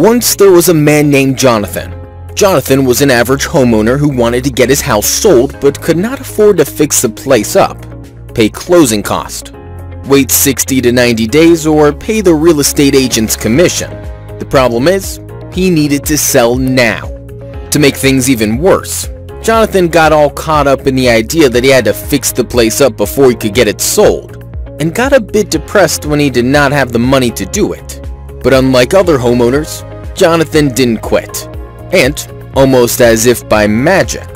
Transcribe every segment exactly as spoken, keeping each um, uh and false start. Once there was a man named Jonathan. Jonathan was an average homeowner who wanted to get his house sold but could not afford to fix the place up, pay closing cost, wait sixty to ninety days, or pay the real estate agent's commission. The problem is, he needed to sell now. To make things even worse, Jonathan got all caught up in the idea that he had to fix the place up before he could get it sold, and got a bit depressed when he did not have the money to do it. But unlike other homeowners, Jonathan didn't quit. And, almost as if by magic,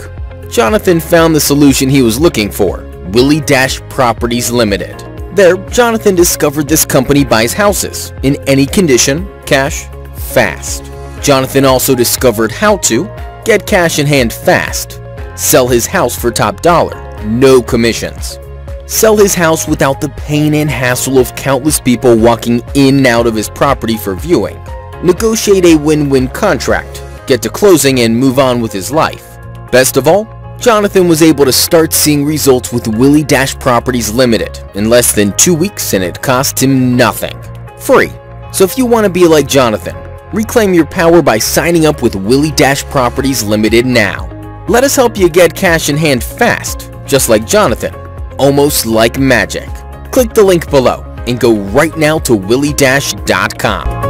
Jonathan found the solution he was looking for, WillieDash Properties Limited. There, Jonathan discovered this company buys houses in any condition, cash, fast. Jonathan also discovered how to get cash in hand fast, sell his house for top dollar, no commissions, sell his house without the pain and hassle of countless people walking in and out of his property for viewing, negotiate a win-win contract, get to closing, and move on with his life. Best of all, Jonathan was able to start seeing results with WillieDash Properties Limited in less than two weeks, and it cost him nothing. Free. So if you want to be like Jonathan, reclaim your power by signing up with WillieDash Properties Limited now. Let us help you get cash in hand fast, just like Jonathan, almost like magic. Click the link below and go right now to willy dash dot com.